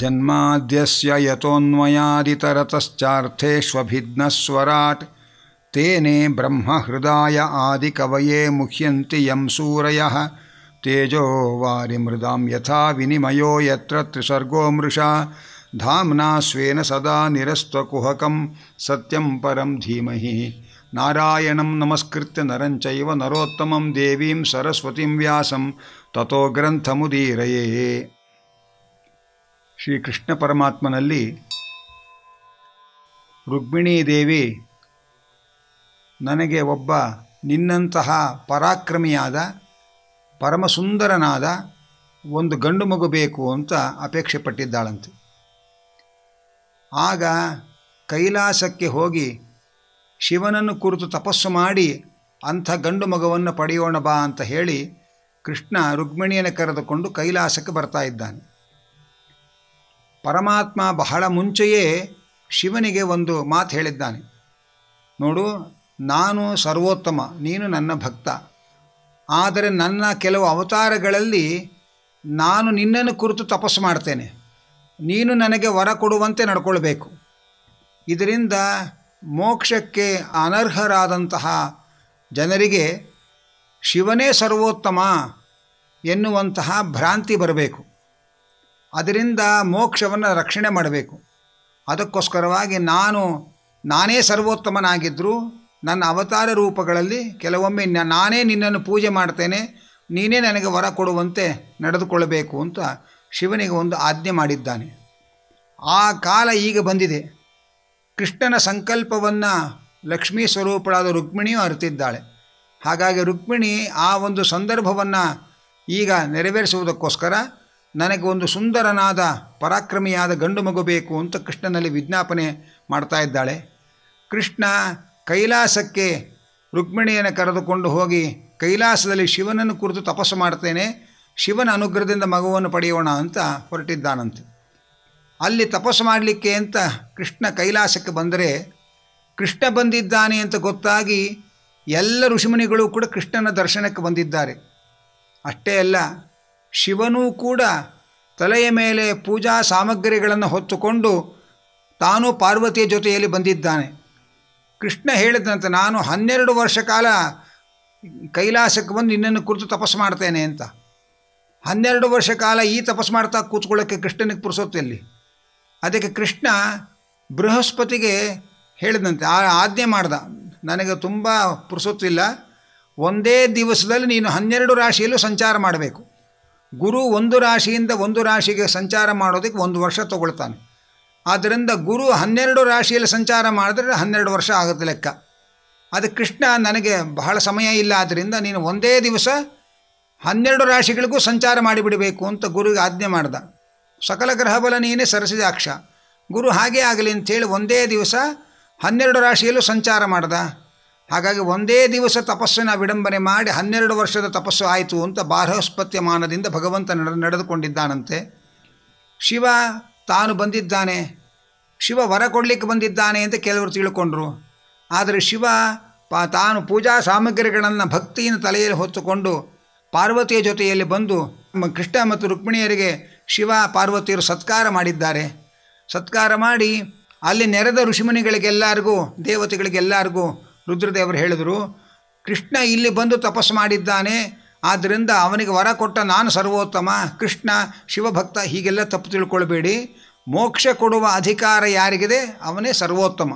जन्माद्यस्य यतोऽन्वयादितरतश्चार्थेष्वभिज्ञस्वराट् तेने ब्रह्महृदाय आदिकवये मुह्यन्ति यं सूरयः तेजो वारिमृदां यथा विनिमयो यत्र त्रिसर्गो मृषा धाम्ना स्वेन सदा निरस्त्वकुहकं सत्यं परं धीमहि। नारायणं नमस्कृत्य नरं चैव नरोत्तमं देवीं सरस्वतीं व्यासं ततो ग्रंथमुदीरये। श्री कृष्ण परमात्मनल्ली रुक्मिणी देवी ನನಗೆ ಒಬ್ಬ ನಿನ್ನಂತಹ ಪರಾಕ್ರಮಿಯಾದ ಪರಮಸುಂದರನಾದ ಒಂದು ಗಂಡು ಮಗು ಬೇಕು ಅಂತ ಅಪೇಕ್ಷೆ ಪಟ್ಟಿದ್ದಾಳಂತೆ. ಆಗ ಕೈಲಾಸಕ್ಕೆ ಹೋಗಿ ಶಿವನನ್ನು ಕುರಿತು ತಪಸ್ಸು ಮಾಡಿ ಅಂಥ ಗಂಡು ಮಗುವನ್ನು ಪಡೆಯೋಣ ಬಾ ಅಂತ ಹೇಳಿ ಕೃಷ್ಣ ರುಕ್ಮಿಣಿಯನ್ನು ಕರೆದುಕೊಂಡು ಕೈಲಾಸಕ್ಕೆ ಬರ್ತಾ ಇದ್ದಾನೆ. ಪರಮಾತ್ಮ ಬಹಳ ಮುಂಚೆಯೇ ಶಿವನಿಗೆ ಒಂದು ಮಾತು ಹೇಳಿದ್ದಾನೆ, ನೋಡು ನಾನು ಸರ್ವೋತ್ತಮ, ನೀನು ನನ್ನ ಭಕ್ತ, ಆದರೆ ನನ್ನ ಕೆಲವು ಅವತಾರಗಳಲ್ಲಿ ನಾನು ನಿನ್ನನ್ನು ಕುರಿತು ತಪಸ್ಸು ಮಾಡ್ತೇನೆ, ನೀನು ನನಗೆ ವರ ಕೊಡುವಂತೆ ನಡ್ಕೊಳ್ಬೇಕು, ಇದರಿಂದ ಮೋಕ್ಷಕ್ಕೆ ಅನರ್ಹರಾದಂತಹ ಜನರಿಗೆ ಶಿವನೇ ಸರ್ವೋತ್ತಮ ಎನ್ನುವಂತಹ ಭ್ರಾಂತಿ ಬರಬೇಕು, ಅದರಿಂದ ಮೋಕ್ಷವನ್ನು ರಕ್ಷಣೆ ಮಾಡಬೇಕು, ಅದಕ್ಕೋಸ್ಕರವಾಗಿ ನಾನೇ ಸರ್ವೋತ್ತಮನಾಗಿದ್ದರೂ ನನ್ನ ಅವತಾರ ರೂಪಗಳಲ್ಲಿ ಕೆಲವೊಮ್ಮೆ ನಾನೇ ನಿನ್ನನ್ನು ಪೂಜೆ ಮಾಡ್ತೇನೆ, ನೀನೇ ನನಗೆ ವರ ಕೊಡುವಂತೆ ನಡೆದುಕೊಳ್ಳಬೇಕು ಅಂತ ಶಿವನಿಗೆ ಒಂದು ಆಜ್ಞೆ ಮಾಡಿದ್ದಾನೆ. ಆ ಕಾಲ ಈಗ ಬಂದಿದೆ. ಕೃಷ್ಣನ ಸಂಕಲ್ಪವನ್ನು ಲಕ್ಷ್ಮೀ ಸ್ವರೂಪಳಾದ ರುಕ್ಮಿಣಿಯು ಅರಿತಿದ್ದಾಳೆ. ಹಾಗಾಗಿ ರುಕ್ಮಿಣಿ ಆ ಒಂದು ಸಂದರ್ಭವನ್ನು ಈಗ ನೆರವೇರಿಸುವುದಕ್ಕೋಸ್ಕರ ನನಗೆ ಒಂದು ಸುಂದರನಾದ ಪರಾಕ್ರಮಿಯಾದ ಗಂಡು ಮಗು ಬೇಕು ಅಂತ ಕೃಷ್ಣನಲ್ಲಿ ವಿಜ್ಞಾಪನೆ ಮಾಡ್ತಾ ಇದ್ದಾಳೆ. ಕೃಷ್ಣ ಕೈಲಾಸಕ್ಕೆ ರುಕ್ಮಿಣಿಯನ್ನು ಕರೆದುಕೊಂಡು ಹೋಗಿ ಕೈಲಾಸದಲ್ಲಿ ಶಿವನನ್ನು ಕುರಿತು ತಪಸ್ಸು ಮಾಡ್ತೇನೆ, ಶಿವನ ಅನುಗ್ರಹದಿಂದ ಮಗುವನ್ನು ಪಡೆಯೋಣ ಅಂತ ಹೊರಟಿದ್ದಾನಂತೆ. ಅಲ್ಲಿ ತಪಸ್ಸು ಮಾಡಲಿಕ್ಕೆ ಅಂತ ಕೃಷ್ಣ ಕೈಲಾಸಕ್ಕೆ ಬಂದರೆ ಕೃಷ್ಣ ಬಂದಿದ್ದಾನೆ ಅಂತ ಗೊತ್ತಾಗಿ ಎಲ್ಲ ಋಷಿಮುನಿಗಳು ಕೂಡ ಕೃಷ್ಣನ ದರ್ಶನಕ್ಕೆ ಬಂದಿದ್ದಾರೆ. ಅಷ್ಟೇ ಅಲ್ಲ, ಶಿವನೂ ಕೂಡ ತಲೆಯ ಮೇಲೆ ಪೂಜಾ ಸಾಮಗ್ರಿಗಳನ್ನು ಹೊತ್ತುಕೊಂಡು ತಾನು ಪಾರ್ವತಿಯ ಜೊತೆಯಲ್ಲಿ ಬಂದಿದ್ದಾನೆ. ಕೃಷ್ಣ ಹೇಳಿದಂತೆ ನಾನು 12 ವರ್ಷ ಕಾಲ ಕೈಲಾಸಕ್ಕೆ ಬಂದು ನಿನ್ನನ್ನು ಕುರಿತು ತಪಸ್ಸು ಮಾಡ್ತೇನೆ ಅಂತ. 12 ವರ್ಷ ಕಾಲ ಈ ತಪಸ್ಸು ಮಾಡ್ತಾ ಕೂತ್ಕೊಳ್ಳೋಕ್ಕೆ ಕೃಷ್ಣನಿಗೆ ಪುರುಸೊತ್ತಲ್ಲಿ. ಅದಕ್ಕೆ ಕೃಷ್ಣ ಬೃಹಸ್ಪತಿಗೆ ಹೇಳಿದಂತೆ ಆಜ್ಞೆ ಮಾಡ್ದ, ನನಗೆ ತುಂಬ ಪುರುಸೊತ್ತಿಲ್ಲ, ಒಂದೇ ದಿವಸದಲ್ಲಿ ನೀನು 12 ರಾಶಿಯಲ್ಲೂ ಸಂಚಾರ ಮಾಡಬೇಕು. ಗುರು ಒಂದು ರಾಶಿಯಿಂದ ಒಂದು ರಾಶಿಗೆ ಸಂಚಾರ ಮಾಡೋದಕ್ಕೆ 1 ವರ್ಷ ತಗೊಳ್ತಾನೆ. ಆದ್ದರಿಂದ ಗುರು 12 ರಾಶಿಯಲ್ಲಿ ಸಂಚಾರ ಮಾಡಿದ್ರೆ 12 ವರ್ಷ ಆಗುತ್ತೆ ಲೆಕ್ಕ. ಅದಕ್ಕೆ ಕೃಷ್ಣ ನನಗೆ ಬಹಳ ಸಮಯ ಇಲ್ಲ, ಆದ್ದರಿಂದ ನೀನು ಒಂದೇ ದಿವಸ 12 ರಾಶಿಗಳಿಗೂ ಸಂಚಾರ ಮಾಡಿಬಿಡಬೇಕು ಅಂತ ಗುರುವಿಗೆ ಆಜ್ಞೆ ಮಾಡ್ದ. ಸಕಲ ಗ್ರಹಬಲ ನೀನೇ ಸರಸಿದಾಕ್ಷ, ಗುರು ಹಾಗೇ ಆಗಲಿ ಅಂಥೇಳಿ ಒಂದೇ ದಿವಸ 12 ರಾಶಿಯಲ್ಲೂ ಸಂಚಾರ ಮಾಡ್ದ. ಹಾಗಾಗಿ ಒಂದೇ ದಿವಸ ತಪಸ್ಸನ್ನು ವಿಡಂಬನೆ ಮಾಡಿ 12 ವರ್ಷದ ತಪಸ್ಸು ಆಯಿತು ಅಂತ ಬಾರಹಸ್ಪತ್ಯಮಾನದಿಂದ ಭಗವಂತ ನಡೆದುಕೊಂಡಿದ್ದಾನಂತೆ. ಶಿವ ತಾನು ಬಂದಿದ್ದಾನೆ, ಶಿವ ವರ ಕೊಡಲಿಕ್ಕೆ ಬಂದಿದ್ದಾನೆ ಅಂತ ಕೆಲವರು ತಿಳ್ಕೊಂಡ್ರು. ಆದರೆ ಶಿವ ತಾನು ಪೂಜಾ ಸಾಮಗ್ರಿಗಳನ್ನು ಭಕ್ತಿಯನ್ನು ತಲೆಯಲ್ಲಿ ಹೊತ್ತುಕೊಂಡು ಪಾರ್ವತಿಯ ಜೊತೆಯಲ್ಲಿ ಬಂದು ಕೃಷ್ಣ ಮತ್ತು ರುಕ್ಮಿಣಿಯರಿಗೆ ಶಿವ ಪಾರ್ವತಿಯರು ಸತ್ಕಾರ ಮಾಡಿದ್ದಾರೆ. ಸತ್ಕಾರ ಮಾಡಿ ಅಲ್ಲಿ ನೆರೆದ ಋಷಿಮುನಿಗಳಿಗೆಲ್ಲರಿಗೂ ದೇವತೆಗಳಿಗೆಲ್ಲರಿಗೂ ರುದ್ರದೇವರು ಹೇಳಿದರು, ಕೃಷ್ಣ ಇಲ್ಲಿ ಬಂದು ತಪಸ್ಸು ಮಾಡಿದ್ದಾನೆ, ಆದ್ದರಿಂದ ಅವನಿಗೆ ವರ ಕೊಟ್ಟ ನಾನು ಸರ್ವೋತ್ತಮ, ಕೃಷ್ಣ ಶಿವಭಕ್ತ, ಹೀಗೆಲ್ಲ ತಪ್ಪು ತಿಳ್ಕೊಳ್ಬೇಡಿ, ಮೋಕ್ಷ ಕೊಡುವ ಅಧಿಕಾರ ಯಾರಿಗಿದೆ ಅವನೇ ಸರ್ವೋತ್ತಮ.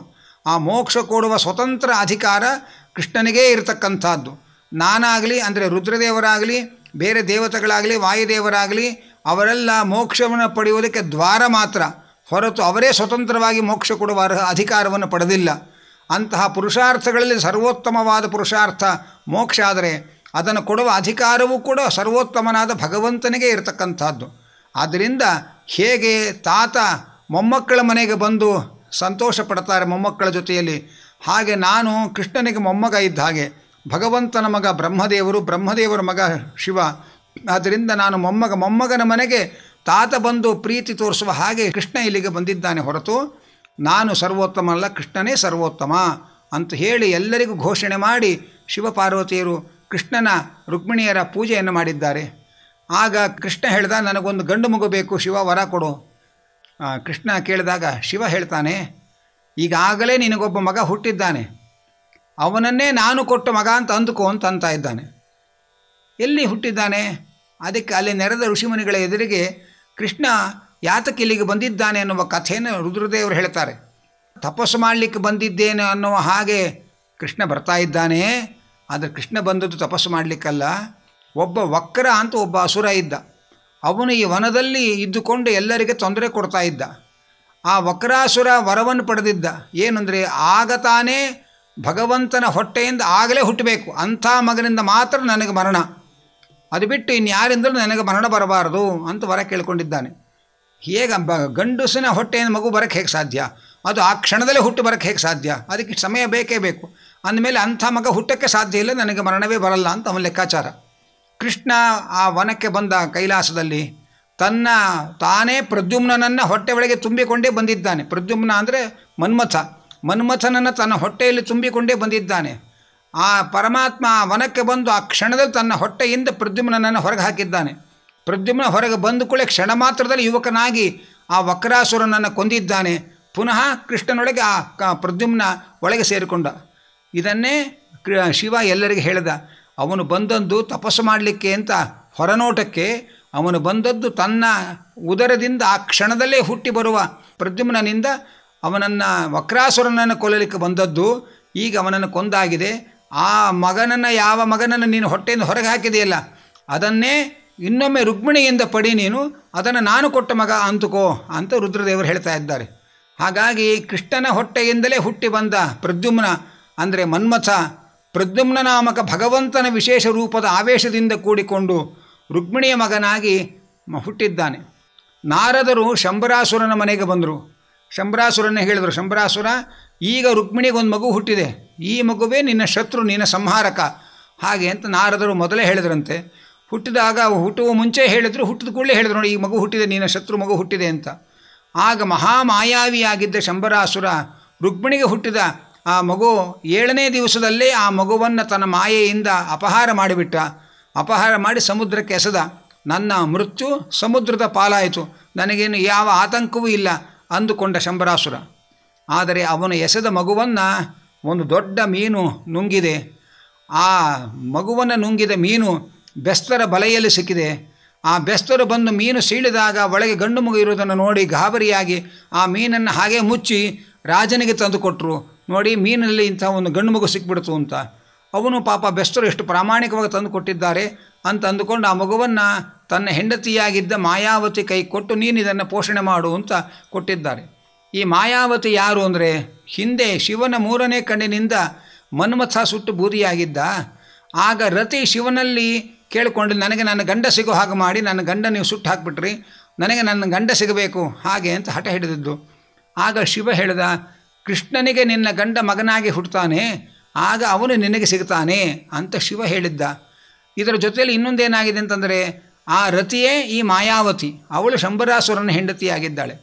ಆ ಮೋಕ್ಷ ಕೊಡುವ ಸ್ವತಂತ್ರ ಅಧಿಕಾರ ಕೃಷ್ಣನಿಗೇ ಇರತಕ್ಕಂಥದ್ದು. ನಾನಾಗಲಿ ಅಂದರೆ ರುದ್ರದೇವರಾಗಲಿ ಬೇರೆ ದೇವತೆಗಳಾಗಲಿ ವಾಯುದೇವರಾಗಲಿ ಅವರೆಲ್ಲ ಮೋಕ್ಷವನ್ನು ಪಡೆಯುವುದಕ್ಕೆ ದ್ವಾರ ಮಾತ್ರ ಹೊರತು ಅವರೇ ಸ್ವತಂತ್ರವಾಗಿ ಮೋಕ್ಷ ಕೊಡುವ ಅಧಿಕಾರವನ್ನು ಪಡೆದಿಲ್ಲ. ಅಂತಹ ಪುರುಷಾರ್ಥಗಳಲ್ಲಿ ಸರ್ವೋತ್ತಮವಾದ ಪುರುಷಾರ್ಥ ಮೋಕ್ಷ, ಆದರೆ ಅದನ್ನು ಕೊಡುವ ಅಧಿಕಾರವೂ ಕೂಡ ಸರ್ವೋತ್ತಮನಾದ ಭಗವಂತನಿಗೆ ಇರತಕ್ಕಂಥದ್ದು. ಆದ್ದರಿಂದ ಹೇಗೆ ತಾತ ಮೊಮ್ಮಕ್ಕಳ ಮನೆಗೆ ಬಂದು ಸಂತೋಷ ಪಡ್ತಾರೆ ಮೊಮ್ಮಕ್ಕಳ ಜೊತೆಯಲ್ಲಿ, ಹಾಗೆ ನಾನು ಕೃಷ್ಣನಿಗೆ ಮೊಮ್ಮಗ ಇದ್ದ ಹಾಗೆ ಭಗವಂತನ ಮಗ ಬ್ರಹ್ಮದೇವರು, ಬ್ರಹ್ಮದೇವರ ಮಗ ಶಿವ, ಆದ್ದರಿಂದ ನಾನು ಮೊಮ್ಮಗನ ಮನೆಗೆ ತಾತ ಬಂದು ಪ್ರೀತಿ ತೋರಿಸುವ ಹಾಗೆ ಕೃಷ್ಣ ಇಲ್ಲಿಗೆ ಬಂದಿದ್ದಾನೆ ಹೊರತು ನಾನು ಸರ್ವೋತ್ತಮ ಅಲ್ಲ, ಕೃಷ್ಣನೇ ಸರ್ವೋತ್ತಮ ಅಂತ ಹೇಳಿ ಎಲ್ಲರಿಗೂ ಘೋಷಣೆ ಮಾಡಿ ಶಿವಪಾರ್ವತಿಯರು ಕೃಷ್ಣನ ರುಕ್ಮಿಣಿಯರ ಪೂಜೆಯನ್ನು ಮಾಡಿದ್ದಾರೆ. ಆಗ ಕೃಷ್ಣ ಹೇಳ್ದ, ನನಗೊಂದು ಗಂಡು ಮಗು ಬೇಕು ಶಿವ, ವರ ಕೊಡು. ಕೃಷ್ಣ ಕೇಳಿದಾಗ ಶಿವ ಹೇಳ್ತಾನೆ, ಈಗಾಗಲೇ ನಿನಗೊಬ್ಬ ಮಗ ಹುಟ್ಟಿದ್ದಾನೆ, ಅವನನ್ನೇ ನಾನು ಕೊಟ್ಟ ಮಗ ಅಂತ ಅಂದುಕೋ ಅಂತ ಇದ್ದಾನೆ. ಎಲ್ಲಿ ಹುಟ್ಟಿದ್ದಾನೆ? ಅದಕ್ಕೆ ಅಲ್ಲಿ ನೆರೆದ ಋಷಿಮುನಿಗಳ ಎದುರಿಗೆ ಕೃಷ್ಣ ಯಾತಕ್ಕೆ ಇಲ್ಲಿಗೆ ಬಂದಿದ್ದಾನೆ ಅನ್ನುವ ಕಥೆಯನ್ನು ರುದ್ರದೇವರು ಹೇಳ್ತಾರೆ. ತಪಸ್ಸು ಮಾಡಲಿಕ್ಕೆ ಬಂದಿದ್ದೇನೆ ಅನ್ನುವ ಹಾಗೆ ಕೃಷ್ಣ ಬರ್ತಾ ಇದ್ದಾನೆ, ಆದರೆ ಕೃಷ್ಣ ಬಂದದ್ದು ತಪಸ್ಸು ಮಾಡಲಿಕ್ಕಲ್ಲ. ಒಬ್ಬ ವಕ್ರ ಅಂತ ಒಬ್ಬ ಅಸುರ ಇದ್ದ, ಅವನು ಈ ವನದಲ್ಲಿ ಇದ್ದುಕೊಂಡು ಎಲ್ಲರಿಗೆ ತೊಂದರೆ ಕೊಡ್ತಾ ಇದ್ದ. ಆ ವಕ್ರಾಸುರ ವರವನ್ನು ಪಡೆದಿದ್ದ, ಏನಂದರೆ ಆಗ ತಾನೇ ಭಗವಂತನ ಹೊಟ್ಟೆಯಿಂದ ಆಗಲೇ ಹುಟ್ಟಬೇಕು, ಅಂಥ ಮಗನಿಂದ ಮಾತ್ರ ನನಗೆ ಮರಣ, ಅದು ಬಿಟ್ಟು ಇನ್ಯಾರಿಂದಲೂ ನನಗೆ ಮರಣ ಬರಬಾರದು ಅಂತ ವರ ಕೇಳ್ಕೊಂಡಿದ್ದಾನೆ. ಹೇಗೆ ಗಂಡಸಿನ ಹೊಟ್ಟೆಯಿಂದ ಮಗು ಬರೋಕ್ಕೆ ಹೇಗೆ ಸಾಧ್ಯ? ಅದು ಆ ಕ್ಷಣದಲ್ಲೇ ಹುಟ್ಟು ಬರೋಕ್ಕೆ ಹೇಗೆ ಸಾಧ್ಯ? ಅದಕ್ಕೆ ಸಮಯ ಬೇಕೇ ಬೇಕು. ಅಂದಮೇಲೆ ಅಂಥ ಮಗ ಹುಟ್ಟಕ್ಕೆ ಸಾಧ್ಯ ಇಲ್ಲ, ನನಗೆ ಮರಣವೇ ಬರಲ್ಲ ಅಂತ ಅವನ ಲೆಕ್ಕಾಚಾರ. ಕೃಷ್ಣ ಆ ವನಕ್ಕೆ ಬಂದ ಕೈಲಾಸದಲ್ಲಿ ತಾನೇ ಪ್ರದ್ಯುಮ್ನನನ್ನು ಹೊಟ್ಟೆ ಒಳಗೆ ತುಂಬಿಕೊಂಡೇ ಬಂದಿದ್ದಾನೆ. ಪ್ರದ್ಯುಮ್ನ ಅಂದರೆ ಮನ್ಮಥನನ್ನು ತನ್ನ ಹೊಟ್ಟೆಯಲ್ಲಿ ತುಂಬಿಕೊಂಡೇ ಬಂದಿದ್ದಾನೆ. ಆ ಪರಮಾತ್ಮ ಆ ವನಕ್ಕೆ ಬಂದು ಆ ಕ್ಷಣದಲ್ಲಿ ತನ್ನ ಹೊಟ್ಟೆಯಿಂದ ಪ್ರದ್ಯುಮ್ನನನ್ನು ಹೊರಗೆ ಹಾಕಿದ್ದಾನೆ. ಪ್ರದ್ಯುಮ್ನ ಹೊರಗೆ ಬಂದ ಕೂಡಲೇ ಕ್ಷಣ ಮಾತ್ರದಲ್ಲಿ ಯುವಕನಾಗಿ ಆ ವಕ್ರಾಸುರನನ್ನು ಕೊಂದಿದ್ದಾನೆ. ಪುನಃ ಕೃಷ್ಣನೊಳಗೆ ಆ ಪ್ರದ್ಯುಮ್ನ ಒಳಗೆ ಸೇರಿಕೊಂಡ. ಇದನ್ನೇ ಶಿವ ಎಲ್ಲರಿಗೆ ಹೇಳಿದ. ಅವನು ಬಂದದ್ದು ತಪಸ್ಸು ಮಾಡಲಿಕ್ಕೆ ಅಂತ ಹೊರನೋಟಕ್ಕೆ, ಅವನು ಬಂದದ್ದು ತನ್ನ ಉದರದಿಂದ ಆ ಕ್ಷಣದಲ್ಲೇ ಹುಟ್ಟಿ ಬರುವ ಪ್ರದ್ಯುಮ್ನಿಂದ ಅವನನ್ನು ವಕ್ರಾಸುರನನ್ನು ಕೊಲ್ಲಲಿಕ್ಕೆ ಬಂದದ್ದು. ಈಗ ಅವನನ್ನು ಕೊಂದಾಗಿದೆ. ಆ ಮಗನನ್ನು, ಯಾವ ಮಗನನ್ನು ನೀನು ಹೊಟ್ಟೆಯಿಂದ ಹೊರಗೆ ಹಾಕಿದೆಯಲ್ಲ, ಅದನ್ನೇ ಇನ್ನೊಮ್ಮೆ ರುಕ್ಮಿಣಿಯಿಂದ ಪಡಿ, ನೀನು ಅದನ್ನು ನಾನು ಕೊಟ್ಟ ಮಗ ಅಂತುಕೋ ಅಂತ ರುದ್ರದೇವರು ಹೇಳ್ತಾ ಇದ್ದಾರೆ. ಹಾಗಾಗಿ ಕೃಷ್ಣನ ಹೊಟ್ಟೆಯಿಂದಲೇ ಹುಟ್ಟಿ ಬಂದ ಪ್ರದ್ಯುಮ್ನ ಅಂದರೆ ಮನ್ಮಥ, ಪ್ರದ್ಯುಮ್ನ ನಾಮಕ ಭಗವಂತನ ವಿಶೇಷ ರೂಪದ ಆವೇಶದಿಂದ ಕೂಡಿಕೊಂಡು ರುಕ್ಮಿಣಿಯ ಮಗನಾಗಿ ಹುಟ್ಟಿದ್ದಾನೆ. ನಾರದರು ಶಂಬರಾಸುರನ ಮನೆಗೆ ಬಂದರು. ಶಂಬರಾಸುರನ್ನೇ ಹೇಳಿದರು, ಶಂಬರಾಸುರ, ಈಗ ರುಕ್ಮಿಣಿಗೊಂದು ಮಗು ಹುಟ್ಟಿದೆ, ಈ ಮಗುವೇ ನಿನ್ನ ಶತ್ರು, ನಿನ್ನ ಸಂಹಾರಕ ಹಾಗೆ ಅಂತ ನಾರದರು ಮೊದಲೇ ಹೇಳಿದ್ರಂತೆ. ಹುಟ್ಟುವ ಮುಂಚೆ ಹೇಳಿದ್ರು, ಹುಟ್ಟಿದ ಕೂಡಲೇ ಹೇಳಿದ್ರು, ನೋಡಿ ಈ ಮಗು ಹುಟ್ಟಿದೆ, ನಿನ್ನ ಶತ್ರು ಮಗು ಹುಟ್ಟಿದೆ ಅಂತ. ಆಗ ಮಹಾಮಾಯಾವಿಯಾಗಿದ್ದ ಶಂಬರಾಸುರ ರುಕ್ಮಿಣಿಗೆ ಹುಟ್ಟಿದ ಆ ಮಗು 7ನೇ ದಿವಸದಲ್ಲೇ ಆ ಮಗುವನ್ನು ತನ್ನ ಮಾಯೆಯಿಂದ ಅಪಹಾರ ಮಾಡಿಬಿಟ್ಟ. ಅಪಹಾರ ಮಾಡಿ ಸಮುದ್ರಕ್ಕೆ ಎಸೆದ. ನನ್ನ ಮೃತ್ಯು ಸಮುದ್ರದ ಪಾಲಾಯಿತು, ನನಗೇನು ಯಾವ ಆತಂಕವೂ ಇಲ್ಲ ಅಂದುಕೊಂಡ ಶಂಬರಾಸುರ. ಆದರೆ ಅವನು ಎಸೆದ ಮಗುವನ್ನು ಒಂದು ದೊಡ್ಡ ಮೀನು ನುಂಗಿದೆ. ಆ ಮಗುವನ್ನು ನುಂಗಿದ ಮೀನು ಬೆಸ್ತರ ಬಲೆಯಲ್ಲಿ ಸಿಕ್ಕಿದೆ. ಆ ಬೆಸ್ತರು ಬಂದು ಮೀನು ಸೀಳಿದಾಗ ಒಳಗೆ ಗಂಡು ಮಗು ಇರುವುದನ್ನು ನೋಡಿ ಗಾಬರಿಯಾಗಿ ಆ ಮೀನನ್ನು ಹಾಗೆ ಮುಚ್ಚಿ ರಾಜನಿಗೆ ತಂದುಕೊಟ್ರು. ನೋಡಿ, ಮೀನಲ್ಲಿ ಇಂಥ ಒಂದು ಗಂಡು ಮಗು ಸಿಕ್ಬಿಡ್ತು ಅಂತ. ಅವನು ಪಾಪ ಬೆಸ್ತರು ಎಷ್ಟು ಪ್ರಾಮಾಣಿಕವಾಗಿ ತಂದು ಕೊಟ್ಟಿದ್ದಾರೆ ಅಂತ ಅಂದುಕೊಂಡು ಆ ಮಗುವನ್ನು ತನ್ನ ಹೆಂಡತಿಯಾಗಿದ್ದ ಮಾಯಾವತಿ ಕೈ ಕೊಟ್ಟು ನೀನು ಇದನ್ನು ಪೋಷಣೆ ಮಾಡು ಅಂತ ಕೊಟ್ಟಿದ್ದಾರೆ. ಈ ಮಾಯಾವತಿ ಯಾರು ಅಂದರೆ, ಹಿಂದೆ ಶಿವನ 3ನೇ ಕಣ್ಣಿನಿಂದ ಮನ್ಮಥ ಸುಟ್ಟು ಬೂದಿಯಾಗಿದ್ದ. ಆಗ ರತಿ ಶಿವನಲ್ಲಿ ಕೇಳಿಕೊಂಡು, ನನಗೆ ನನ್ನ ಗಂಡ ಸಿಗೋ ಹಾಗೆ ಮಾಡಿ, ನನ್ನ ಗಂಡ ನೀವು ಸುಟ್ಟು ಹಾಕಿಬಿಟ್ರಿ, ನನಗೆ ನನ್ನ ಗಂಡ ಸಿಗಬೇಕು ಹಾಗೆ ಅಂತ ಹಠ ಹಿಡಿದಿದ್ದು. ಆಗ ಶಿವ ಹೇಳಿದ, ಕೃಷ್ಣನಿಗೆ ನಿನ್ನ ಗಂಡ ಮಗನಾಗಿ ಹುಟ್ಟುತ್ತಾನೆ, ಆಗ ಅವನು ನಿನಗೆ ಸಿಗ್ತಾನೆ ಅಂತ ಶಿವ ಹೇಳಿದ್ದ. ಇದರ ಜೊತೆಯಲ್ಲಿ ಇನ್ನೊಂದೇನಾಗಿದೆ ಅಂತಂದರೆ, ಆ ರತಿಯೇ ಈ ಮಾಯಾವತಿ, ಅವಳು ಶಂಬರಾಸುರನ ಹೆಂಡತಿಯಾಗಿದ್ದಾಳೆ.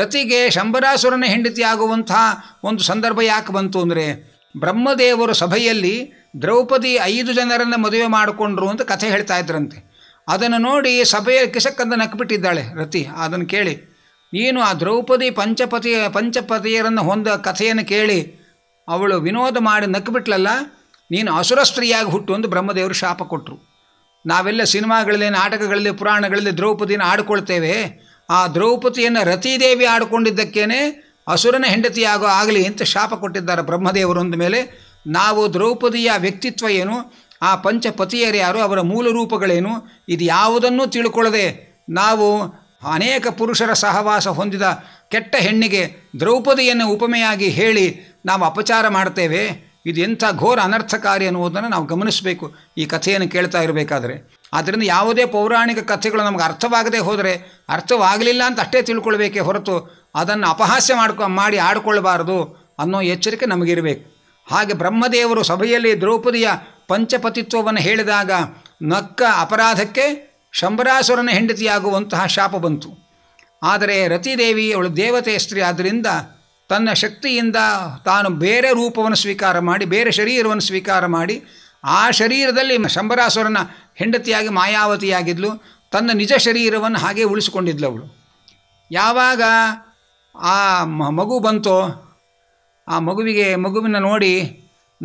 ರತಿಗೆ ಶಂಬರಾಸುರನ ಹೆಂಡತಿಯಾಗುವಂಥ ಒಂದು ಸಂದರ್ಭ ಯಾಕೆ ಬಂತು ಅಂದರೆ, ಬ್ರಹ್ಮದೇವರು ಸಭೆಯಲ್ಲಿ ದ್ರೌಪದಿ 5 ಜನರನ್ನು ಮದುವೆ ಮಾಡಿಕೊಂಡ್ರು ಅಂತ ಕಥೆ ಹೇಳ್ತಾ ಇದ್ರಂತೆ. ಅದನ್ನು ನೋಡಿ ಸಭೆಯ ಕಿಸಕ್ಕಂತ ನಕ್ಬಿಟ್ಟಿದ್ದಾಳೆ ರತಿ. ಅದನ್ನು ಕೇಳಿ, ನೀನು ಆ ದ್ರೌಪದಿ ಪಂಚಪತಿಯರನ್ನು ಹೊಂದ ಕಥೆಯನ್ನು ಕೇಳಿ ಅವಳು ವಿನೋದ ಮಾಡಿ ನಕ್ಬಿಟ್ಲಲ್ಲ, ನೀನು ಅಸುರ ಸ್ತ್ರೀಯಾಗಿ ಹುಟ್ಟು ಒಂದು ಬ್ರಹ್ಮದೇವರು ಶಾಪ ಕೊಟ್ಟರು. ನಾವೆಲ್ಲ ಸಿನಿಮಾಗಳಲ್ಲಿ, ನಾಟಕಗಳಲ್ಲಿ, ಪುರಾಣಗಳಲ್ಲಿ ದ್ರೌಪದಿನ ಆಡ್ಕೊಳ್ತೇವೆ. ಆ ದ್ರೌಪದಿಯನ್ನು ರತಿದೇವಿ ಆಡಿಕೊಂಡಿದ್ದಕ್ಕೇನೆ ಅಸುರನ ಹೆಂಡತಿಯಾಗೋ ಆಗಲಿ ಅಂತ ಶಾಪ ಕೊಟ್ಟಿದ್ದಾರೆ ಬ್ರಹ್ಮದೇವರು. ಅಂದಮೇಲೆ ನಾವು ದ್ರೌಪದಿಯ ವ್ಯಕ್ತಿತ್ವ ಏನು, ಆ ಪಂಚಪತಿಯರು ಯಾರು, ಅವರ ಮೂಲ ರೂಪಗಳೇನು, ಇದು ಯಾವುದನ್ನೂ ತಿಳ್ಕೊಳ್ಳದೆ ನಾವು ಅನೇಕ ಪುರುಷರ ಸಹವಾಸ ಹೊಂದಿದ ಕೆಟ್ಟ ಹೆಣ್ಣಿಗೆ ದ್ರೌಪದಿಯನ್ನು ಉಪಮೆಯಾಗಿ ಹೇಳಿ ನಾವು ಅಪಚಾರ ಮಾಡ್ತೇವೆ. ಇದು ಎಂಥ ಘೋರ ಅನರ್ಥಕಾರಿ ಅನ್ನುವುದನ್ನು ನಾವು ಗಮನಿಸಬೇಕು ಈ ಕಥೆಯನ್ನು ಕೇಳ್ತಾ ಇರಬೇಕಾದ್ರೆ. ಆದ್ದರಿಂದ ಯಾವುದೇ ಪೌರಾಣಿಕ ಕಥೆಗಳು ನಮ್ಗೆ ಅರ್ಥವಾಗದೇ ಹೋದರೆ ಅರ್ಥವಾಗಲಿಲ್ಲ ಅಂತ ಅಷ್ಟೇ ತಿಳ್ಕೊಳ್ಬೇಕೇ ಹೊರತು ಅದನ್ನು ಅಪಹಾಸ್ಯ ಮಾಡಿ ಆಡಿಕೊಳ್ಳಬಾರದು ಅನ್ನೋ ಎಚ್ಚರಿಕೆ ನಮಗಿರಬೇಕು. ಹಾಗೆ ಬ್ರಹ್ಮದೇವರು ಸಭೆಯಲ್ಲಿ ದ್ರೌಪದಿಯ ಪಂಚಪತಿತ್ವವನ್ನು ಹೇಳಿದಾಗ ನಕ್ಕ ಅಪರಾಧಕ್ಕೆ ಶಂಬರಾಸುರನ ಹೆಂಡತಿಯಾಗುವಂತಹ ಶಾಪ ಬಂತು. ಆದರೆ ರತಿದೇವಿ ಅವಳು ದೇವತೆ ಸ್ತ್ರೀ, ಆದ್ದರಿಂದ ತನ್ನ ಶಕ್ತಿಯಿಂದ ತಾನು ಬೇರೆ ರೂಪವನ್ನು ಸ್ವೀಕಾರ ಮಾಡಿ, ಬೇರೆ ಶರೀರವನ್ನು ಸ್ವೀಕಾರ ಮಾಡಿ, ಆ ಶರೀರದಲ್ಲಿ ಶಂಬರಾಸುರನ ಹೆಂಡತಿಯಾಗಿ ಮಾಯಾವತಿಯಾಗಿದ್ಲು. ತನ್ನ ನಿಜ ಶರೀರವನ್ನು ಹಾಗೆ ಉಳಿಸಿಕೊಂಡಿದ್ಲು ಅವಳು. ಯಾವಾಗ ಆ ಮಗು ಬಂತೋ ಆ ಮಗುವಿನ ನೋಡಿ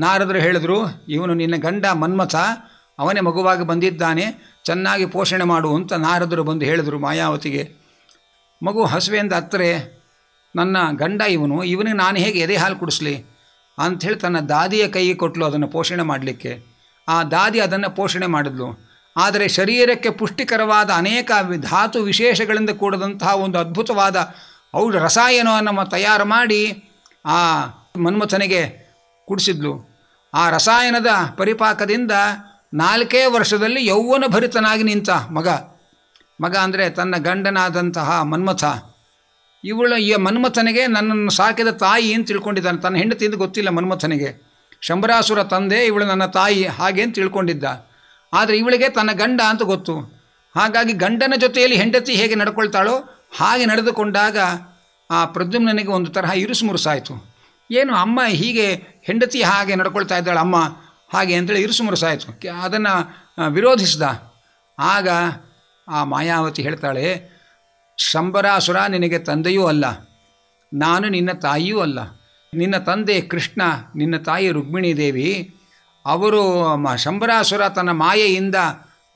ನಾರದರು ಹೇಳಿದರು, ಇವನು ನಿನ್ನ ಗಂಡ ಮನ್ಮಥ, ಅವನೇ ಮಗುವಾಗಿ ಬಂದಿದ್ದಾನೆ, ಚೆನ್ನಾಗಿ ಪೋಷಣೆ ಮಾಡು ಅಂತ ನಾರದರು ಬಂದು ಹೇಳಿದರು ಮಾಯಾವತಿಗೆ. ಮಗು ಹಸುವೆಯಿಂದ ಅತ್ತರೆ, ನನ್ನ ಗಂಡ ಇವನು, ಇವನಿಗೆ ನಾನು ಹೇಗೆ ಎದೆ ಹಾಲು ಕುಡಿಸ್ಲಿ ಅಂಥೇಳಿ ತನ್ನ ದಾದಿಯ ಕೈಗೆ ಕೊಟ್ಟಲು ಅದನ್ನು ಪೋಷಣೆ ಮಾಡಲಿಕ್ಕೆ. ಆ ದಾದಿ ಅದನ್ನು ಪೋಷಣೆ ಮಾಡಿದ್ಲು. ಆದರೆ ಶರೀರಕ್ಕೆ ಪುಷ್ಟಿಕರವಾದ ಅನೇಕ ಧಾತು ವಿಶೇಷಗಳಿಂದ ಕೂಡಿದಂತಹ ಒಂದು ಅದ್ಭುತವಾದ ರಸಾಯನವನ್ನು ತಯಾರು ಮಾಡಿ ಆ ಮನ್ಮಥನಿಗೆ ಕುಡಿಸಿದ್ಲು. ಆ ರಸಾಯನದ ಪರಿಪಾಕದಿಂದ 4 ವರ್ಷದಲ್ಲಿ ಯೌವನ ಭರಿತನಾಗಿ ನಿಂತ ಮಗ ಅಂದರೆ ತನ್ನ ಗಂಡನಾದಂತಹ ಮನ್ಮಥ. ಈ ಮನ್ಮಥನಿಗೆ ನನ್ನನ್ನು ಸಾಕಿದ ತಾಯಿ ಅಂತ ತಿಳ್ಕೊಂಡಿದ್ದಾನೆ. ತನ್ನ ಹೆಂಡತಿ ಅಂತ ಗೊತ್ತಿಲ್ಲ ಮನ್ಮಥನಿಗೆ. ಶಂಬರಾಸುರ ತಂದೆ ಇವಳು ನನ್ನ ತಾಯಿ ಹಾಗೆ ಅಂತ ತಿಳ್ಕೊಂಡಿದ್ದ. ಆದರೆ ಇವಳಿಗೆ ತನ್ನ ಗಂಡ ಅಂತ ಗೊತ್ತು. ಹಾಗಾಗಿ ಗಂಡನ ಜೊತೆಯಲ್ಲಿ ಹೆಂಡತಿ ಹೇಗೆ ನಡ್ಕೊಳ್ತಾಳೋ ಹಾಗೆ ನಡೆದುಕೊಂಡಾಗ ಆ ಪ್ರದ್ಯುಮ್ನಿಗೆ ಒಂದು ತರಹ ಇರುಸುಮುರುಸಾಯಿತು. ಏನು ಅಮ್ಮ ಹೀಗೆ ಹೆಂಡತಿ ಹಾಗೆ ನಡ್ಕೊಳ್ತಾ ಇದ್ದಾಳೆ ಅಮ್ಮ ಹಾಗೆ ಅಂತೇಳಿ ಇರುಸುಮುರುಸಾಯಿತು. ಅದನ್ನು ವಿರೋಧಿಸಿದ. ಆಗ ಆ ಮಾಯಾವತಿ ಹೇಳ್ತಾಳೆ, ಶಂಬರಾಸುರ ನಿನಗೆ ತಂದೆಯೂ ಅಲ್ಲ, ನಾನು ನಿನ್ನ ತಾಯಿಯೂ ಅಲ್ಲ. ನಿನ್ನ ತಂದೆ ಕೃಷ್ಣ, ನಿನ್ನ ತಾಯಿ ರುಕ್ಮಿಣೀ ದೇವಿ ಅವರು ಶಂಬರಾಸುರ ತನ್ನ ಮಾಯೆಯಿಂದ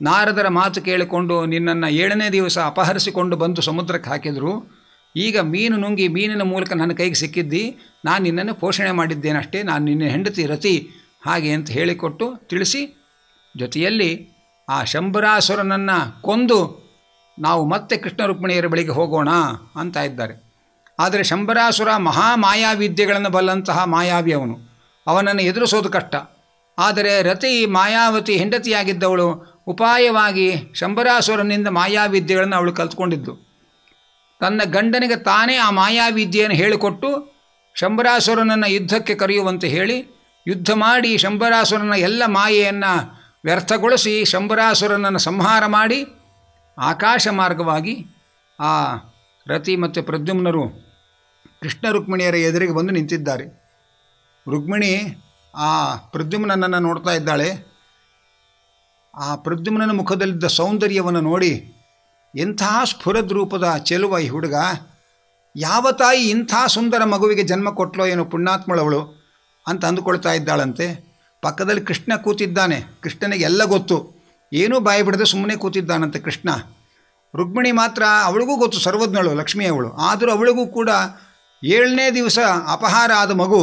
ನಾರದರ ಮಾತು ಕೇಳಿಕೊಂಡು ನಿನ್ನನ್ನು 7ನೇ ದಿವಸ ಅಪಹರಿಸಿಕೊಂಡು ಬಂದು ಸಮುದ್ರಕ್ಕೆ ಹಾಕಿದರು. ಈಗ ಮೀನು ನುಂಗಿ ಮೀನಿನ ಮೂಲಕ ನನ್ನ ಕೈಗೆ ಸಿಕ್ಕಿದ್ದಿ. ನಾನು ನಿನ್ನನ್ನು ಪೋಷಣೆ ಮಾಡಿದ್ದೇನಷ್ಟೇ, ನಾನು ನಿನ್ನ ಹೆಂಡತಿ ರತಿ ಹಾಗೆ ಅಂತ ಹೇಳಿಕೊಟ್ಟು ತಿಳಿಸಿ, ಜೊತೆಯಲ್ಲಿ ಆ ಶಂಬರಾಸುರನನ್ನು ಕೊಂದು ನಾವು ಮತ್ತೆ ಕೃಷ್ಣ ರುಕ್ಮಿಣಿಯರ ಬಳಿಗೆ ಹೋಗೋಣ ಅಂತ ಇದ್ದಾರೆ. ಆದರೆ ಶಂಬರಾಸುರ ಮಹಾಮಾಯಾವಿದ್ಯೆಗಳನ್ನು ಬಲ್ಲಂತಹ ಮಾಯಾವಿ ಅವನು. ಅವನನ್ನು ಎದುರಿಸೋದು ಕಷ್ಟ. ಆದರೆ ರತಿ ಮಾಯಾವತಿ ಹೆಂಡತಿಯಾಗಿದ್ದವಳು ಉಪಾಯವಾಗಿ ಶಂಬರಾಸುರನಿಂದ ಮಾಯಾವಿದ್ಯೆಗಳನ್ನು ಅವಳು ಕಲ್ತ್ಕೊಂಡಿದ್ದು. ತನ್ನ ಗಂಡನಿಗೆ ತಾನೇ ಆ ಮಾಯಾವಿದ್ಯೆಯನ್ನು ಹೇಳಿಕೊಟ್ಟು ಶಂಬರಾಸುರನನ್ನು ಯುದ್ಧಕ್ಕೆ ಕರೆಯುವಂತೆ ಹೇಳಿ ಯುದ್ಧ ಮಾಡಿ ಶಂಬರಾಸುರನ ಎಲ್ಲ ಮಾಯೆಯನ್ನು ವ್ಯರ್ಥಗೊಳಿಸಿ ಶಂಬರಾಸುರನನ್ನು ಸಂಹಾರ ಮಾಡಿ ಆಕಾಶ ಮಾರ್ಗವಾಗಿ ಆ ರತಿ ಮತ್ತು ಪ್ರದ್ಯುಮ್ನರು ಕೃಷ್ಣ ರುಕ್ಮಿಣಿಯರ ಎದುರಿಗೆ ಬಂದು ನಿಂತಿದ್ದಾರೆ. ರುಕ್ಮಿಣಿ ಆ ಪ್ರದ್ಯುಮ್ನನ್ನು ನೋಡ್ತಾ ಇದ್ದಾಳೆ. ಆ ಪ್ರದ್ಯುಮ್ನ ಮುಖದಲ್ಲಿದ್ದ ಸೌಂದರ್ಯವನ್ನು ನೋಡಿ, ಎಂತಹ ಸ್ಫುರದ ರೂಪದ ಚೆಲುವ ಈ ಹುಡುಗ, ಯಾವ ತಾಯಿ ಇಂಥ ಸುಂದರ ಮಗುವಿಗೆ ಜನ್ಮ ಕೊಟ್ಟಲೋ ಏನೋ ಪುಣ್ಯಾತ್ಮಳವಳು ಅಂತ ಅಂದುಕೊಳ್ತಾ ಇದ್ದಾಳಂತೆ. ಪಕ್ಕದಲ್ಲಿ ಕೃಷ್ಣ ಕೂತಿದ್ದಾನೆ. ಕೃಷ್ಣನಿಗೆ ಎಲ್ಲ ಗೊತ್ತು, ಏನೂ ಬಾಯಿ ಬಿಡದೆ ಸುಮ್ಮನೆ ಕೂತಿದ್ದಾನಂತೆ ಕೃಷ್ಣ. ರುಕ್ಮಿಣಿ ಮಾತ್ರ ಅವಳಿಗೂ ಗೊತ್ತು, ಸರ್ವಜ್ಞಳು ಲಕ್ಷ್ಮಿಯವಳು. ಆದರೂ ಅವಳಿಗೂ ಕೂಡ 7ನೇ ದಿವಸ ಅಪಹಾರ ಆದ ಮಗು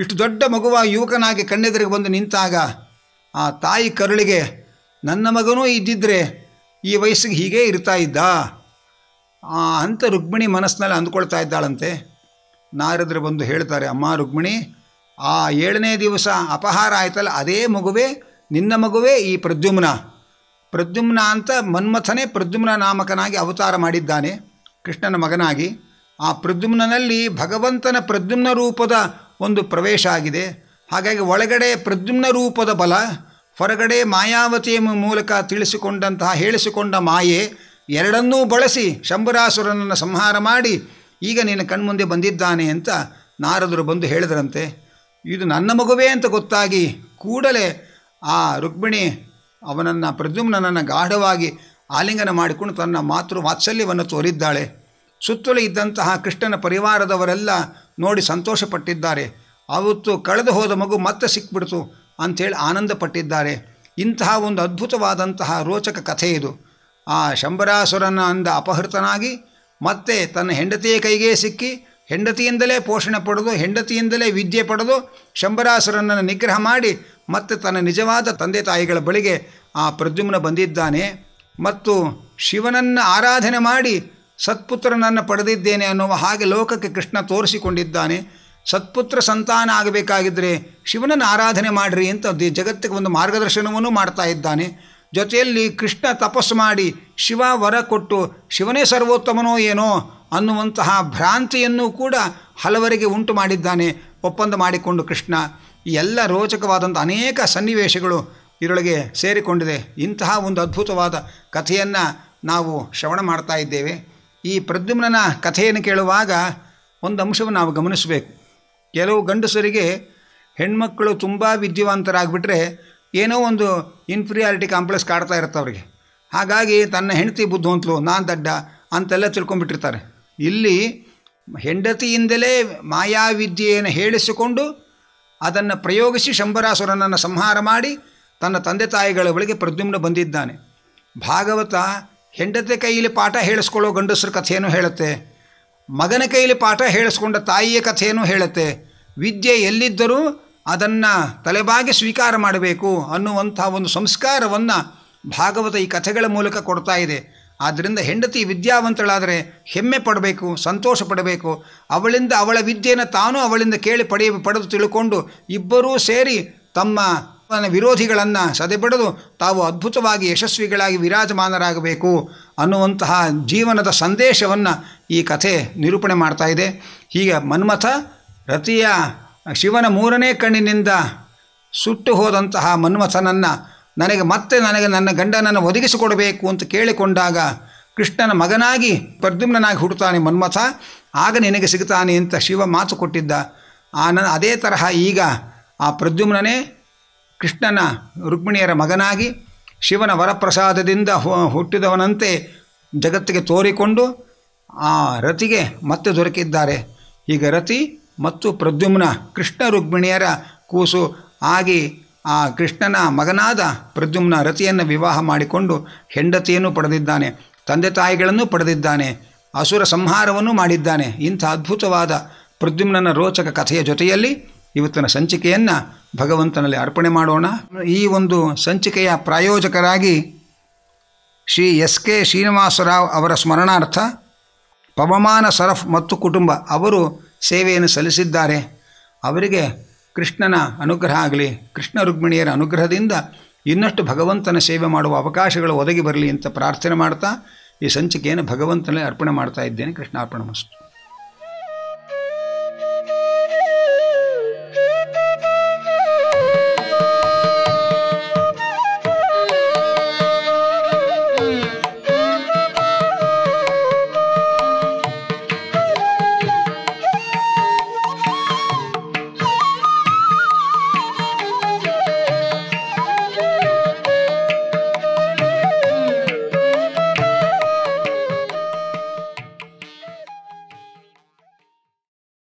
ಇಷ್ಟು ದೊಡ್ಡ ಮಗುವ ಯುವಕನಾಗಿ ಕಣ್ಣೆದುರಿಗೆ ಬಂದು ನಿಂತಾಗ ಆ ತಾಯಿ ಕರುಳಿಗೆ ನನ್ನ ಮಗನೂ ಇದ್ದಿದ್ದರೆ ಈ ವಯಸ್ಸಿಗೆ ಹೀಗೇ ಇರ್ತಾ ಇದ್ದ ಅಂತ ರುಕ್ಮಿಣಿ ಮನಸ್ಸಿನಲ್ಲಿ ಅಂದ್ಕೊಳ್ತಾ ಇದ್ದಾಳಂತೆ. ನಾರದರು ಬಂದು ಹೇಳ್ತಾರೆ, ಅಮ್ಮ ರುಕ್ಮಿಣಿ, ಆ 7ನೇ ದಿವಸ ಅಪಹಾರ ಆಯ್ತಲ್ಲ, ಅದೇ ಮಗುವೇ ನಿನ್ನ ಮಗುವೇ ಈ ಪ್ರದ್ಯುಮ್ನ. ಪ್ರದ್ಯುಮ್ನ ಅಂತ ಮನ್ಮಥನೇ ಪ್ರದ್ಯುಮ್ನ ನಾಮಕನಾಗಿ ಅವತಾರ ಮಾಡಿದ್ದಾನೆ ಕೃಷ್ಣನ ಮಗನಾಗಿ. ಆ ಪ್ರದ್ಯುಮ್ನಲ್ಲಿ ಭಗವಂತನ ಪ್ರದ್ಯುಮ್ನ ರೂಪದ ಒಂದು ಪ್ರವೇಶ ಆಗಿದೆ. ಹಾಗಾಗಿ ಒಳಗಡೆ ಪ್ರದ್ಯುಮ್ನ ರೂಪದ ಬಲ, ಹೊರಗಡೆ ಮಾಯಾವತಿಯ ಮೂಲಕ ತಿಳಿಸಿಕೊಂಡಂತಹ ಹೇಳಿಸಿಕೊಂಡ ಮಾಯೆ ಎರಡನ್ನೂ ಬಳಸಿ ಶಂಬರಾಸುರನನ್ನು ಸಂಹಾರ ಮಾಡಿ ಈಗ ನಿನ್ನ ಕಣ್ಮುಂದೆ ಬಂದಿದ್ದಾನೆ ಅಂತ ನಾರದರು ಬಂದು ಹೇಳಿದರಂತೆ. ಇದು ನನ್ನ ಮಗುವೇ ಅಂತ ಗೊತ್ತಾಗಿ ಕೂಡಲೇ ಆ ರುಕ್ಮಿಣಿ ಅವನನ್ನು ಪ್ರದ್ಯುಮ್ನನ್ನು ಗಾಢವಾಗಿ ಆಲಿಂಗನ ಮಾಡಿಕೊಂಡು ತನ್ನ ಮಾತೃ ವಾತ್ಸಲ್ಯವನ್ನು ತೋರಿದ್ದಾಳೆ. ಸುತ್ತಲೂ ಇದ್ದಂತಹ ಕೃಷ್ಣನ ಪರಿವಾರದವರೆಲ್ಲ ನೋಡಿ ಸಂತೋಷಪಟ್ಟಿದ್ದಾರೆ. ಅವತ್ತು ಕಳೆದು ಹೋದ ಮಗು ಮತ್ತೆ ಸಿಕ್ಬಿಡ್ತು ಅಂಥೇಳಿ ಆನಂದಪಟ್ಟಿದ್ದಾರೆ. ಇಂತಹ ಒಂದು ಅದ್ಭುತವಾದಂತಹ ರೋಚಕ ಕಥೆ ಇದು. ಆ ಶಂಬರಾಸುರನಿಂದ ಅಪಹೃತನಾಗಿ ಮತ್ತೆ ತನ್ನ ಹೆಂಡತಿಯ ಕೈಗೆ ಸಿಕ್ಕಿ ಹೆಂಡತಿಯಿಂದಲೇ ಪೋಷಣೆ ಪಡೆದು ಹೆಂಡತಿಯಿಂದಲೇ ವಿದ್ಯೆ ಪಡೆದು ಶಂಬರಾಸುರನನ್ನು ನಿಗ್ರಹ ಮಾಡಿ ಮತ್ತೆ ತನ್ನ ನಿಜವಾದ ತಂದೆ ತಾಯಿಗಳ ಬಳಿಗೆ ಆ ಪ್ರದ್ಯುಮ್ನ ಬಂದಿದ್ದಾನೆ ಮತ್ತು ಶಿವನನ್ನು ಆರಾಧನೆ ಮಾಡಿ ಸತ್ಪುತ್ರನನ್ನು ಪಡೆದಿದ್ದೇನೆ ಅನ್ನುವ ಹಾಗೆ ಲೋಕಕ್ಕೆ ಕೃಷ್ಣ ತೋರಿಸಿಕೊಂಡಿದ್ದಾನೆ. ಸತ್ಪುತ್ರ ಸಂತಾನ ಆಗಬೇಕಾಗಿದ್ದರೆ ಶಿವನನ್ನು ಆರಾಧನೆ ಮಾಡಿರಿ ಅಂತ ಜಗತ್ತಿಗೆ ಒಂದು ಮಾರ್ಗದರ್ಶನವನ್ನು ಮಾಡ್ತಾ ಇದ್ದಾನೆ. ಜೊತೆಯಲ್ಲಿ ಕೃಷ್ಣ ತಪಸ್ಸು ಮಾಡಿ ಶಿವ ವರ ಕೊಟ್ಟು ಶಿವನೇ ಸರ್ವೋತ್ತಮನೋ ಏನೋ ಅನ್ನುವಂತಹ ಭ್ರಾಂತಿಯನ್ನು ಕೂಡ ಹಲವರಿಗೆ ಉಂಟು ಮಾಡಿದ್ದಾನೆ ಒಪ್ಪಂದ ಮಾಡಿಕೊಂಡು ಕೃಷ್ಣ. ಈ ಎಲ್ಲ ರೋಚಕವಾದಂಥ ಅನೇಕ ಸನ್ನಿವೇಶಗಳು ಇದರೊಳಗೆ ಸೇರಿಕೊಂಡಿದೆ. ಇಂತಹ ಒಂದು ಅದ್ಭುತವಾದ ಕಥೆಯನ್ನು ನಾವು ಶ್ರವಣ ಮಾಡ್ತಾ ಇದ್ದೇವೆ. ಈ ಪ್ರದ್ಯುಮ್ನ ಕಥೆಯನ್ನು ಕೇಳುವಾಗ ಒಂದು ಅಂಶವನ್ನು ನಾವು ಗಮನಿಸಬೇಕು. ಕೆಲವು ಗಂಡಸರಿಗೆ ಹೆಣ್ಮಕ್ಕಳು ತುಂಬ ವಿದ್ಯಾವಂತರಾಗಿಬಿಟ್ರೆ ಏನೋ ಒಂದು ಇನ್ಫೀರಿಯಾರಿಟಿ ಕಾಂಪ್ಲೆಕ್ಸ್ ಕಾಡ್ತಾ ಇರುತ್ತೆ ಅವರಿಗೆ. ಹಾಗಾಗಿ ತನ್ನ ಹೆಂಡತಿ ಬುದ್ಧಿವಂತಲು, ನಾನು ದಡ್ಡ ಅಂತೆಲ್ಲ ತಿಳ್ಕೊಂಡ್ಬಿಟ್ಟಿರ್ತಾರೆ. ಇಲ್ಲಿ ಹೆಂಡತಿಯಿಂದಲೇ ಮಾಯಾವಿದ್ಯೆಯನ್ನು ಹೇಳಿಸಿಕೊಂಡು ಅದನ್ನು ಪ್ರಯೋಗಿಸಿ ಶಂಬರಾಸುರನನ್ನು ಸಂಹಾರ ಮಾಡಿ ತನ್ನ ತಂದೆ ತಾಯಿಗಳ ಬಳಿಗೆ ಪ್ರದ್ಯುಮ್ನ ಬಂದಿದ್ದಾನೆ. ಭಾಗವತ ಹೆಂಡತಿ ಕೈಯಲ್ಲಿ ಪಾಠ ಹೇಳಿಸ್ಕೊಳ್ಳೋ ಗಂಡಸರ ಕಥೆಯನ್ನು ಹೇಳುತ್ತೆ, ಮಗನ ಕೈಯಲ್ಲಿ ಪಾಠ ಹೇಳಿಸ್ಕೊಂಡ ತಾಯಿಯ ಕಥೆಯನ್ನು ಹೇಳುತ್ತೆ. ವಿದ್ಯೆ ಎಲ್ಲಿದ್ದರೂ ಅದನ್ನು ತಲೆಬಾಗಿ ಸ್ವೀಕಾರ ಮಾಡಬೇಕು ಅನ್ನುವಂಥ ಒಂದು ಸಂಸ್ಕಾರವನ್ನು ಭಾಗವತ ಈ ಕಥೆಗಳ ಮೂಲಕ ಕೊಡ್ತಾ ಇದೆ. ಆದ್ದರಿಂದ ಹೆಂಡತಿ ವಿದ್ಯಾವಂತಳಾದರೆ ಹೆಮ್ಮೆ ಪಡಬೇಕು, ಸಂತೋಷ ಪಡಬೇಕು. ಅವಳಿಂದ ಅವಳ ವಿದ್ಯೆಯನ್ನು ತಾನು ಅವಳಿಂದ ಕೇಳಿ ಪಡೆದು ತಿಳ್ಕೊಂಡು ಇಬ್ಬರೂ ಸೇರಿ ತಮ್ಮ ವಿರೋಧಿಗಳನ್ನು ಸದೆಬಡೆದು ತಾವು ಅದ್ಭುತವಾಗಿ ಯಶಸ್ವಿಗಳಾಗಿ ವಿರಾಜಮಾನರಾಗಬೇಕು ಅನ್ನುವಂತಹ ಜೀವನದ ಸಂದೇಶವನ್ನು ಈ ಕಥೆ ನಿರೂಪಣೆ ಮಾಡ್ತಾ ಇದೆ. ಹೀಗೆ ಮನ್ಮಥ ರತಿಯ ಶಿವನ ಮೂರನೇ ಕಣ್ಣಿನಿಂದ ಸುಟ್ಟು ಹೋದಂತಹ ಮನ್ಮಥನನ್ನು ನನಗೆ ನನ್ನ ಗಂಡನನ್ನು ಒದಗಿಸಿಕೊಡಬೇಕು ಅಂತ ಕೇಳಿಕೊಂಡಾಗ ಕೃಷ್ಣನ ಮಗನಾಗಿ ಪ್ರದ್ಯುಮ್ನಾಗಿ ಹುಟ್ಟುತ್ತಾನೆ ಮನ್ಮಥ. ಆಗ ನಿನಗೆ ಸಿಗುತ್ತಾನೆ ಅಂತ ಶಿವ ಮಾತು ಕೊಟ್ಟಿದ್ದ. ಅದೇ ತರಹ ಈಗ ಆ ಪ್ರದ್ಯುಮ್ನೇ ಕೃಷ್ಣನ ರುಕ್ಮಿಣಿಯರ ಮಗನಾಗಿ ಶಿವನ ವರಪ್ರಸಾದದಿಂದ ಹುಟ್ಟಿದವನಂತೆ ಜಗತ್ತಿಗೆ ತೋರಿಕೊಂಡು ಆ ರತಿಗೆ ಮತ್ತೆ ದೊರಕಿದ್ದಾರೆ. ಈಗ ರತಿ ಮತ್ತು ಪ್ರದ್ಯುಮ್ನ ಕೃಷ್ಣ ರುಕ್ಮಿಣಿಯರ ಕೂಸು ಆಗಿ ಆ ಕೃಷ್ಣನ ಮಗನಾದ ಪ್ರದ್ಯುಮ್ನ ರತಿಯನ್ನು ವಿವಾಹ ಮಾಡಿಕೊಂಡು ಹೆಂಡತಿಯನ್ನು ಪಡೆದಿದ್ದಾನೆ, ತಂದೆ ತಾಯಿಗಳನ್ನು ಪಡೆದಿದ್ದಾನೆ, ಅಸುರ ಸಂಹಾರವನ್ನು ಮಾಡಿದ್ದಾನೆ. ಇಂಥ ಅದ್ಭುತವಾದ ಪ್ರದ್ಯುಮ್ನ ರೋಚಕ ಕಥೆಯ ಜೊತೆಯಲ್ಲಿ ಇವತ್ತಿನ ಸಂಚಿಕೆಯನ್ನು ಭಗವಂತನಲ್ಲಿ ಅರ್ಪಣೆ ಮಾಡೋಣ. ಈ ಒಂದು ಸಂಚಿಕೆಯ ಪ್ರಾಯೋಜಕರಾಗಿ ಶ್ರೀ SK ಶ್ರೀನಿವಾಸರಾವ್ ಅವರ ಸ್ಮರಣಾರ್ಥ ಪವಮಾನ ಸರಫ್ ಮತ್ತು ಕುಟುಂಬ ಅವರು ಸೇವೆಯನ್ನು ಸಲ್ಲಿಸಿದ್ದಾರೆ. ಅವರಿಗೆ ಕೃಷ್ಣನ ಅನುಗ್ರಹ ಆಗಲಿ, ಕೃಷ್ಣ ರುಕ್ಮಿಣಿಯರ ಅನುಗ್ರಹದಿಂದ ಇನ್ನಷ್ಟು ಭಗವಂತನ ಸೇವೆ ಮಾಡುವ ಅವಕಾಶಗಳು ಒದಗಿ ಬರಲಿ ಅಂತ ಪ್ರಾರ್ಥನೆ ಮಾಡ್ತಾ ಈ ಸಂಚಿಕೆಯನ್ನು ಭಗವಂತನಲ್ಲಿ ಅರ್ಪಣೆ ಮಾಡ್ತಾ ಇದ್ದೇನೆ. ಕೃಷ್ಣಾರ್ಪಣಮಸ್ತು.